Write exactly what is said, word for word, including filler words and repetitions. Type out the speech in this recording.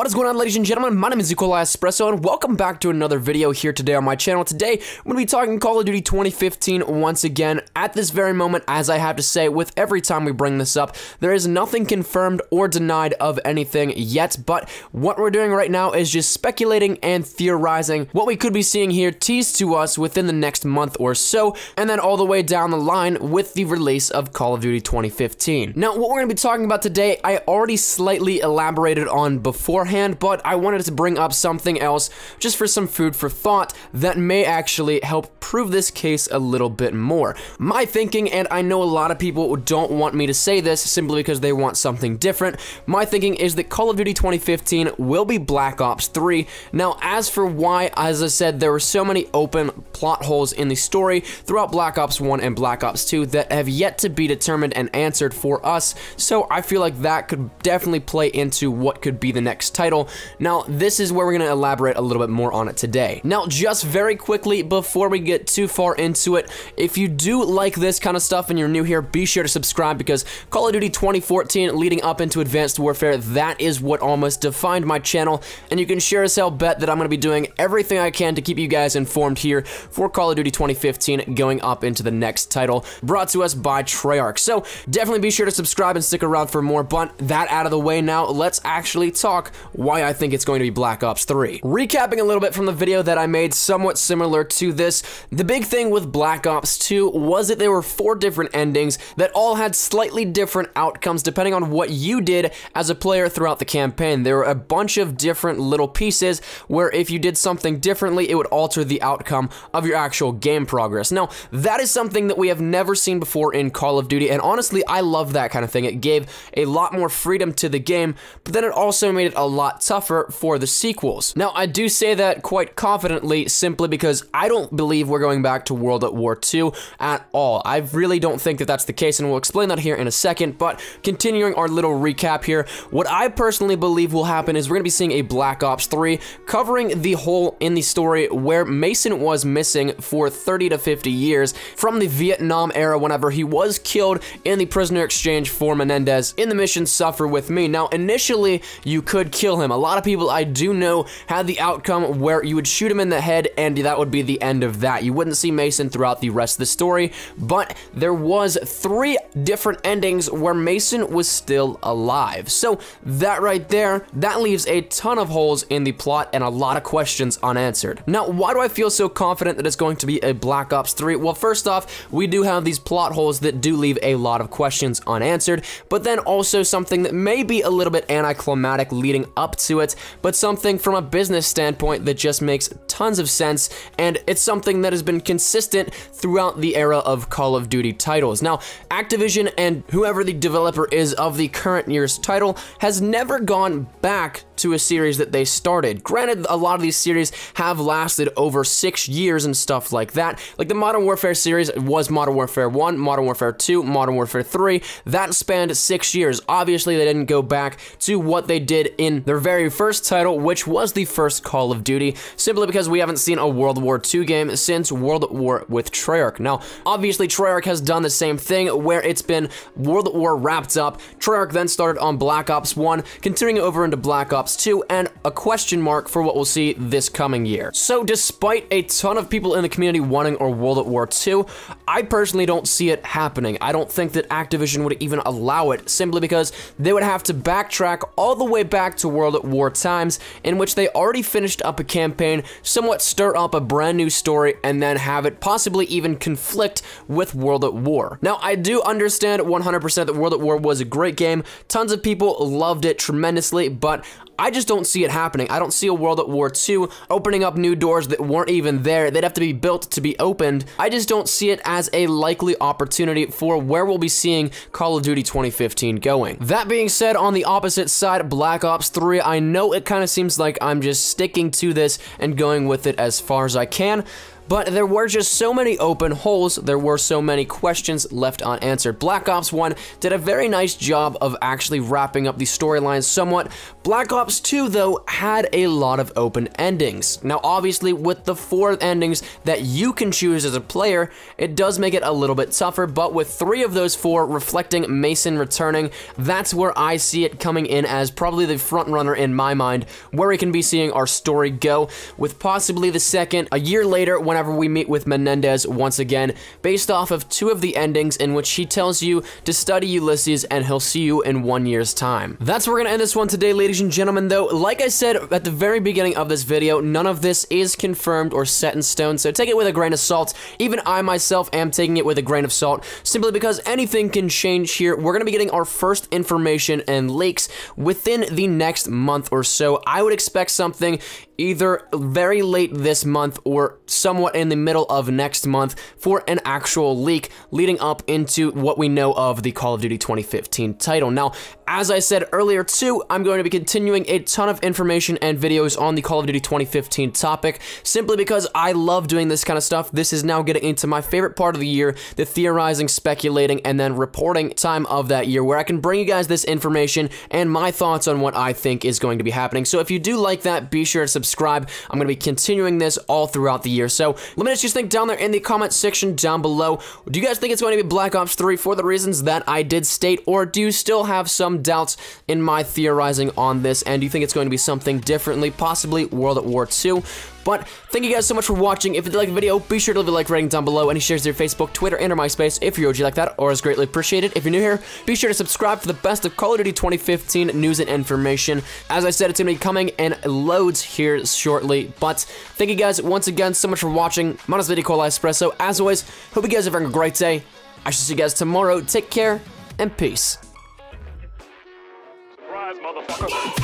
What is going on, ladies and gentlemen? My name is eColi Espresso and welcome back to another video here today on my channel. Today, I'm going to be talking Call of Duty twenty fifteen once again. At this very moment, as I have to say with every time we bring this up, there is nothing confirmed or denied of anything yet, but what we're doing right now is just speculating and theorizing what we could be seeing here teased to us within the next month or so, and then all the way down the line with the release of Call of Duty twenty fifteen. Now, what we're going to be talking about today, I already slightly elaborated on before Beforehand, but I wanted to bring up something else just for some food for thought that may actually help prove this case a little bit more. My thinking, and I know a lot of people don't want me to say this simply because they want something different, my thinking is that Call of Duty twenty fifteen will be Black Ops three. Now, as for why, as I said, there were so many open plot holes in the story throughout Black Ops one and Black Ops two that have yet to be determined and answered for us, so I feel like that could definitely play into what could be the next title. Now, this is where we're going to elaborate a little bit more on it today. Now, just very quickly before we get too far into it, if you do like this kind of stuff and you're new here, be sure to subscribe, because Call of Duty twenty fourteen leading up into Advanced Warfare, that is what almost defined my channel, and you can sure as hell bet that I'm going to be doing everything I can to keep you guys informed here for Call of Duty twenty fifteen going up into the next title brought to us by Treyarch. So definitely be sure to subscribe and stick around for more, but that out of the way, now let's actually talk why I think it's going to be Black Ops three. Recapping a little bit from the video that I made somewhat similar to this, the big thing with Black Ops two was that there were four different endings that all had slightly different outcomes depending on what you did as a player throughout the campaign. There were a bunch of different little pieces where if you did something differently, it would alter the outcome of your actual game progress. Now, that is something that we have never seen before in Call of Duty, and honestly, I love that kind of thing. It gave a lot more freedom to the game, but then it also made it a lot tougher for the sequels. Now, I do say that quite confidently simply because I don't believe we're going back to World at War two at all. I really don't think that that's the case, and we'll explain that here in a second, but continuing our little recap here, what I personally believe will happen is we're going to be seeing a Black Ops three covering the hole in the story where Mason was missing for thirty to fifty years from the Vietnam era whenever he was killed in the prisoner exchange for Menendez in the mission Suffer With Me. Now, initially, you could kill him. A lot of people I do know had the outcome where you would shoot him in the head and that would be the end of that. You wouldn't see Mason throughout the rest of the story, but there was three different endings where Mason was still alive. So that right there, that leaves a ton of holes in the plot and a lot of questions unanswered. Now, why do I feel so confident that it's going to be a Black Ops three? Well, first off, we do have these plot holes that do leave a lot of questions unanswered, but then also something that may be a little bit anticlimactic leading up to it, but something from a business standpoint that just makes tons of sense, and it's something that has been consistent throughout the era of Call of Duty titles. Now, Activision and whoever the developer is of the current year's title has never gone back to a series that they started. Granted, a lot of these series have lasted over six years and stuff like that. Like the Modern Warfare series was Modern Warfare one, Modern Warfare two, Modern Warfare three. That spanned six years. Obviously, they didn't go back to what they did in their very first title, which was the first Call of Duty, simply because we haven't seen a World War two game since World at War with Treyarch. Now, obviously, Treyarch has done the same thing where it's been World at War wrapped up. Treyarch then started on Black Ops one, continuing over into Black Ops two, and a question mark for what we'll see this coming year. So, despite a ton of people in the community wanting a World at War two, I personally don't see it happening. I don't think that Activision would even allow it, simply because they would have to backtrack all the way back to World at War times, in which they already finished up a campaign, somewhat stir up a brand new story, and then have it possibly even conflict with World at War. Now, I do understand one hundred percent that World at War was a great game. Tons of people loved it tremendously, but I just don't see it happening. I don't see a World at War two opening up new doors that weren't even there. They'd have to be built to be opened. I just don't see it as a likely opportunity for where we'll be seeing Call of Duty twenty fifteen going. That being said, on the opposite side, Black Ops three, I know it kind of seems like I'm just sticking to this and going with it as far as I can, but there were just so many open holes, there were so many questions left unanswered. Black Ops one did a very nice job of actually wrapping up the storyline somewhat. Black Ops two, though, had a lot of open endings. Now, obviously, with the four endings that you can choose as a player, it does make it a little bit tougher, but with three of those four reflecting Mason returning, that's where I see it coming in as probably the front runner in my mind, where we can be seeing our story go, with possibly the second a year later whenever we meet with Menendez once again, based off of two of the endings in which he tells you to study Ulysses and he'll see you in one year's time. That's where we're gonna end this one today, ladies and gentlemen. Though, like I said at the very beginning of this video, none of this is confirmed or set in stone, so take it with a grain of salt. Even I myself am taking it with a grain of salt, simply because anything can change here. We're gonna be getting our first information and leaks within the next month or so. I would expect something either very late this month or somewhat in the middle of next month for an actual leak leading up into what we know of the Call of Duty twenty fifteen title. Now, as I said earlier too, I'm going to be continuing a ton of information and videos on the Call of Duty twenty fifteen topic, simply because I love doing this kind of stuff. This is now getting into my favorite part of the year, the theorizing, speculating, and then reporting time of that year, where I can bring you guys this information and my thoughts on what I think is going to be happening. So if you do like that, be sure to subscribe. I'm going to be continuing this all throughout the year, so let me know what you think down there in the comment section down below. Do you guys think it's going to be Black Ops three for the reasons that I did state, or do you still have some doubts in my theorizing on this, and do you think it's going to be something differently, possibly World at War two? But thank you guys so much for watching. If you did like the video, be sure to leave a like rating down below. Any shares to your Facebook, Twitter, and or MySpace if you're O G like that, or is greatly appreciated. If you're new here, be sure to subscribe for the best of Call of Duty twenty fifteen news and information. As I said, it's going to be coming in loads here shortly. But thank you guys once again so much for watching. My name is eColi Espresso. As always, hope you guys are having a great day. I shall see you guys tomorrow. Take care and peace. Surprise, motherfucker.